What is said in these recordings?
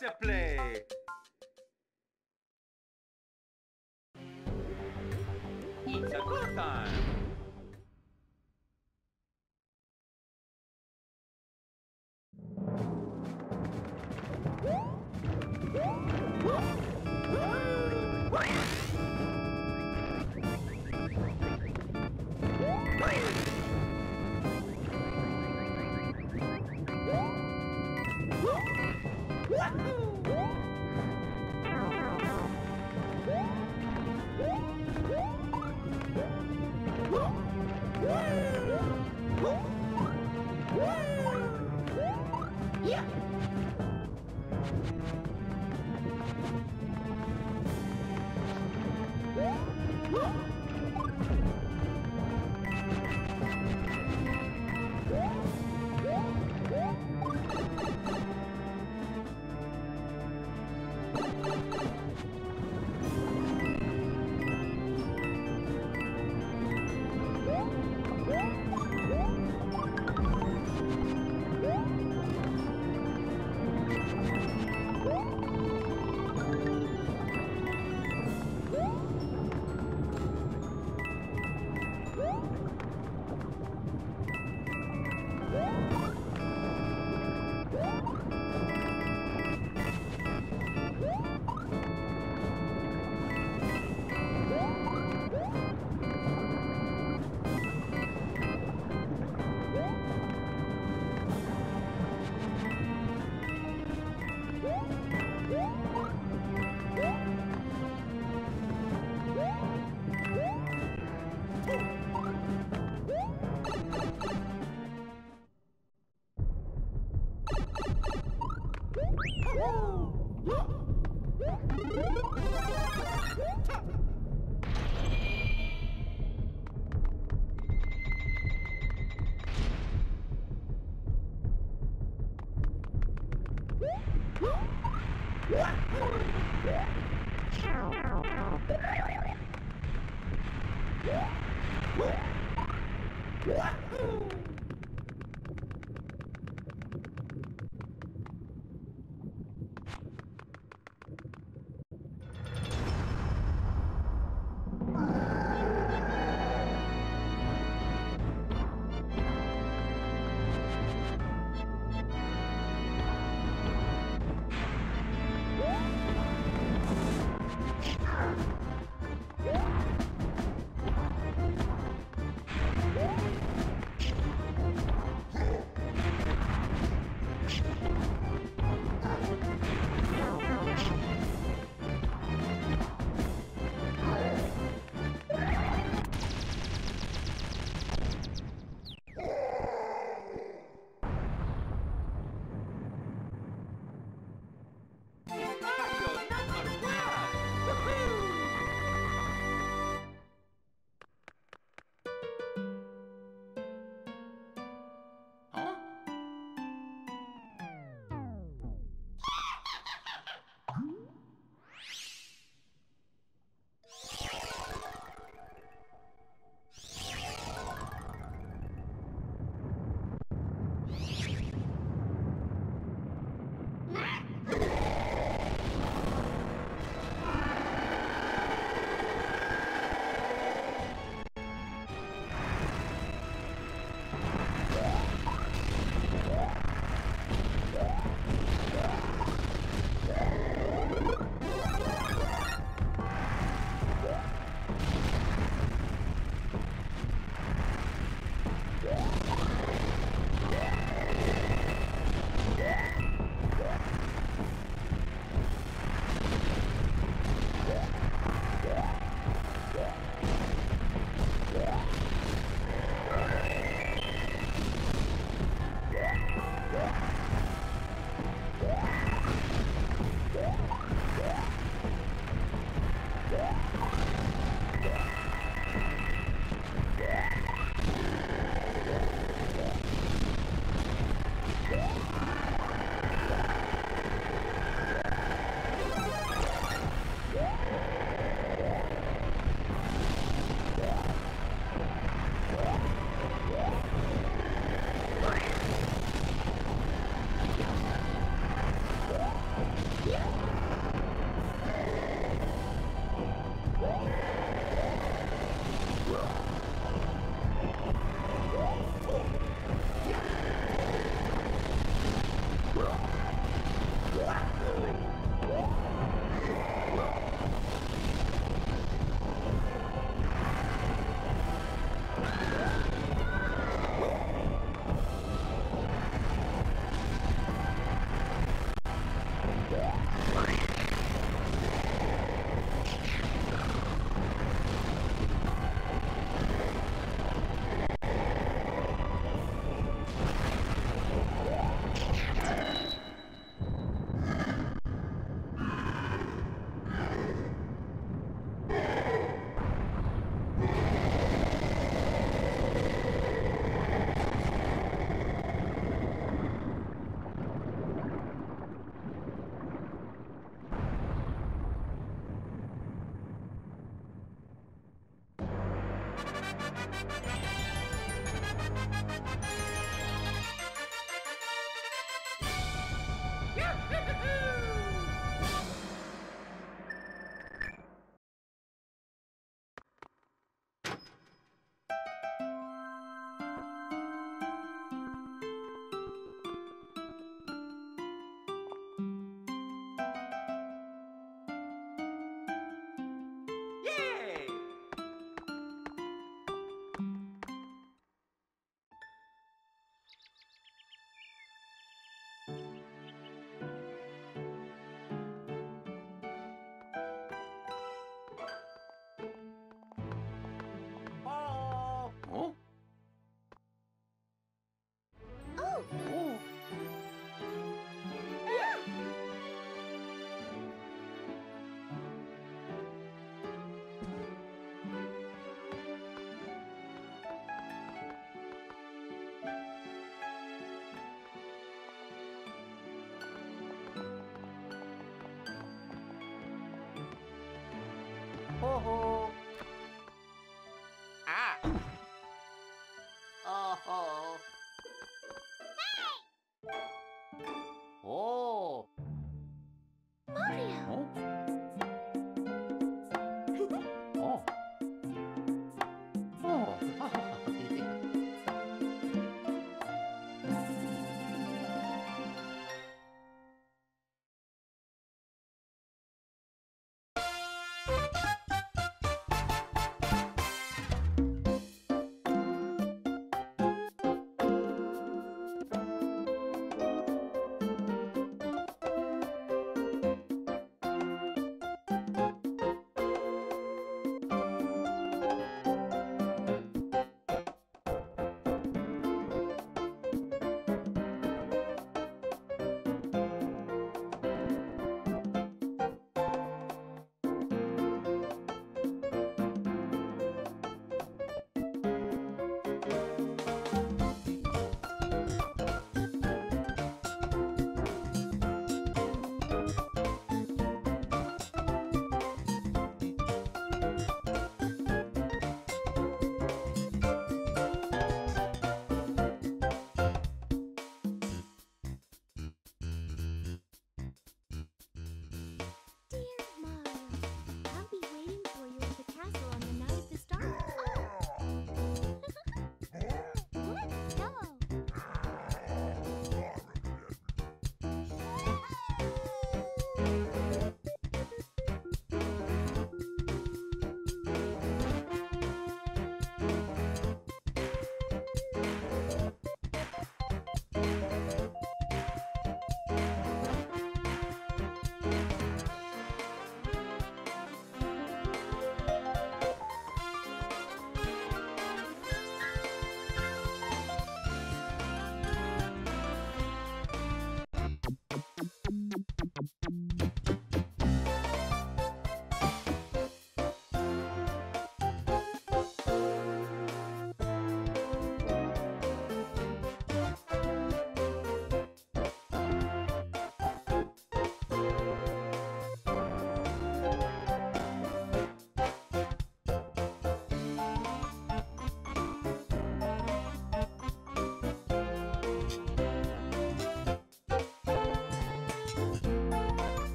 Let's play! It's a go time!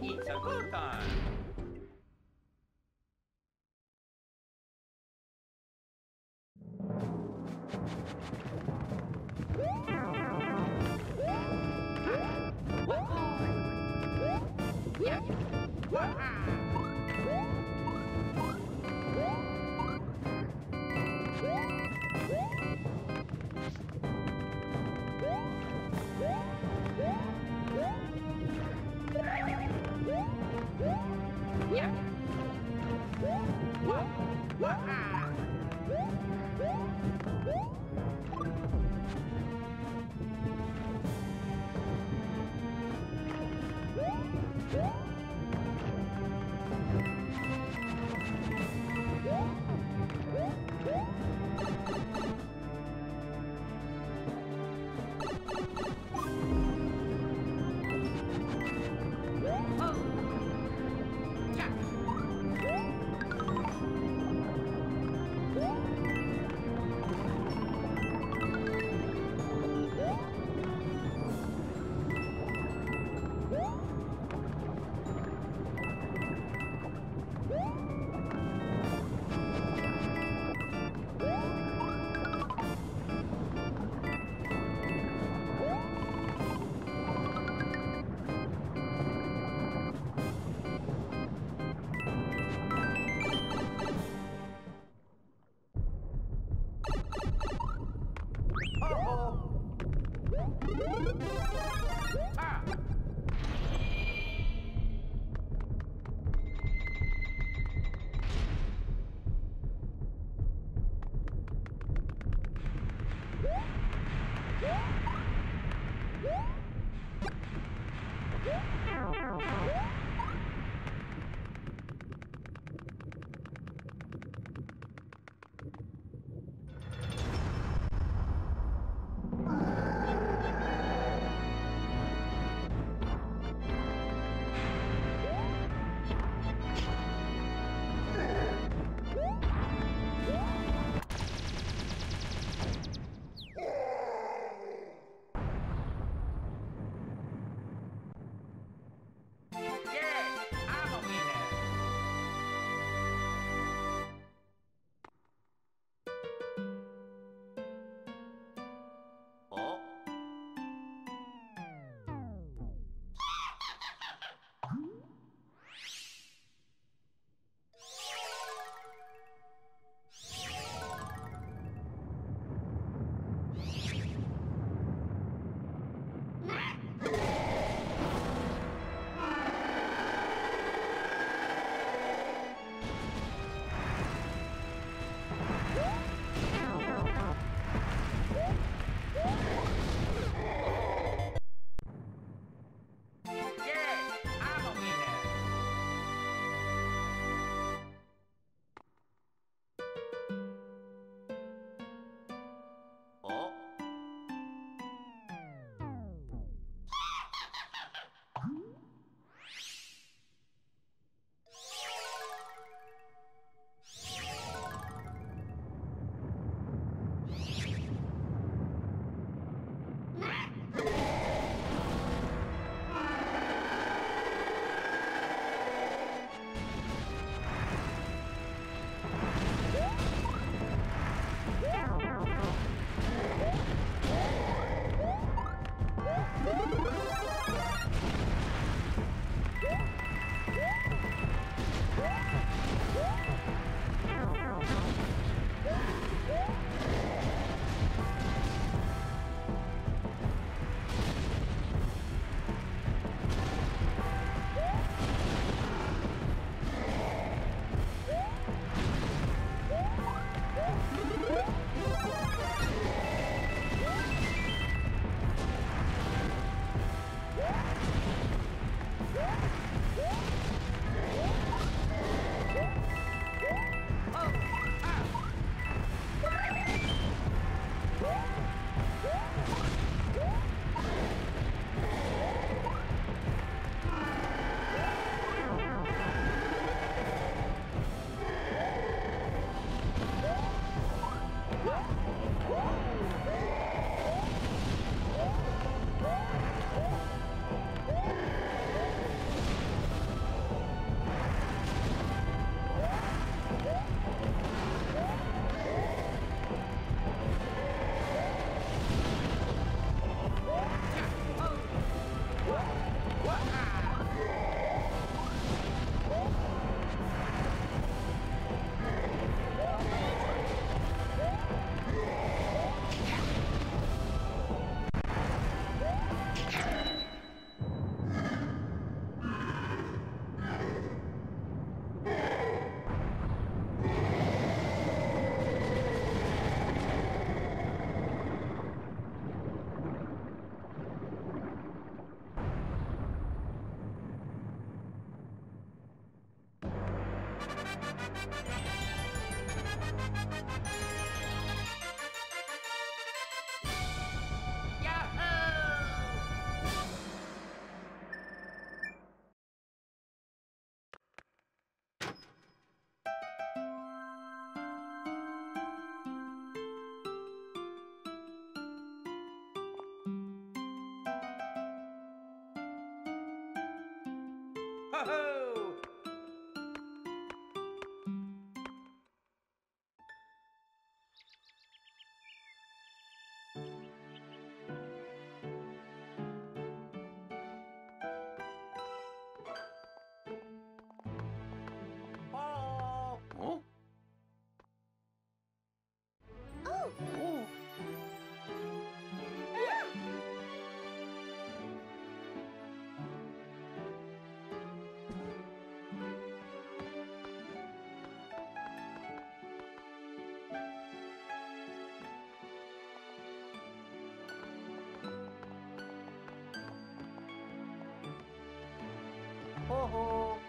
It's a good time. 哇吼！哦吼！